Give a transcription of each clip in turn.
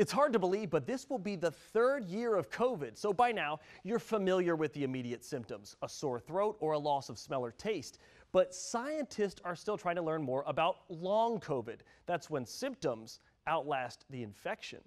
It's hard to believe, but this will be the third year of COVID, so by now you're familiar with the immediate symptoms, a sore throat or a loss of smell or taste. But scientists are still trying to learn more about long COVID. That's when symptoms outlast the infection.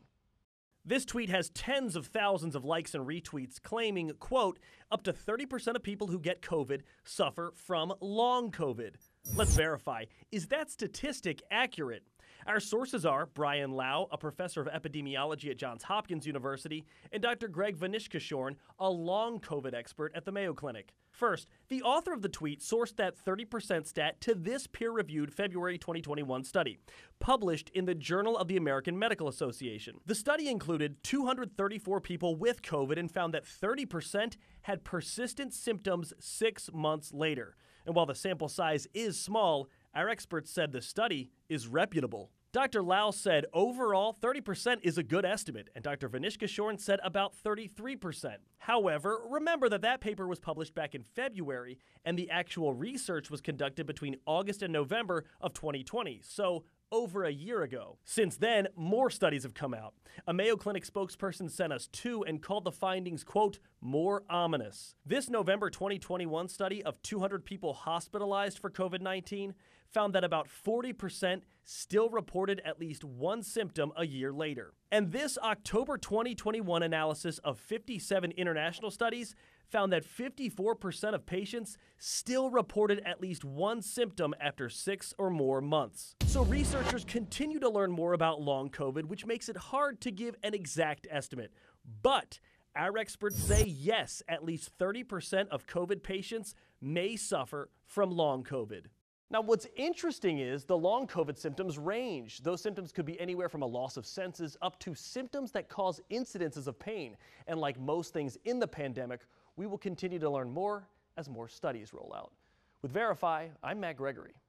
This tweet has tens of thousands of likes and retweets claiming, quote, up to 30% of people who get COVID suffer from long COVID. Let's verify, is that statistic accurate? Our sources are Brian Lau, a professor of epidemiology at Johns Hopkins University, and Dr. Greg Vanichkachorn, a long COVID expert at the Mayo Clinic. First, the author of the tweet sourced that 30% stat to this peer-reviewed February 2021 study, published in the Journal of the American Medical Association. The study included 234 people with COVID and found that 30% had persistent symptoms 6 months later. And while the sample size is small, our experts said the study is reputable. Dr. Lau said overall 30% is a good estimate, and Dr. Vanichkachorn said about 33%. However, remember that paper was published back in February, and the actual research was conducted between August and November of 2020, so over a year ago. Since then, more studies have come out. A Mayo Clinic spokesperson sent us two and called the findings, quote, more ominous. This November 2021 study of 200 people hospitalized for COVID-19 found that about 40% still reported at least one symptom a year later. And this October 2021 analysis of 57 international studies found that 54% of patients still reported at least one symptom after 6 or more months. So researchers continue to learn more about long COVID, which makes it hard to give an exact estimate. But our experts say, yes, at least 30% of COVID patients may suffer from long COVID. Now, what's interesting is the long COVID symptoms range. Those symptoms could be anywhere from a loss of senses up to symptoms that cause incidences of pain. And like most things in the pandemic, we will continue to learn more as more studies roll out. With Verify, I'm Matt Gregory.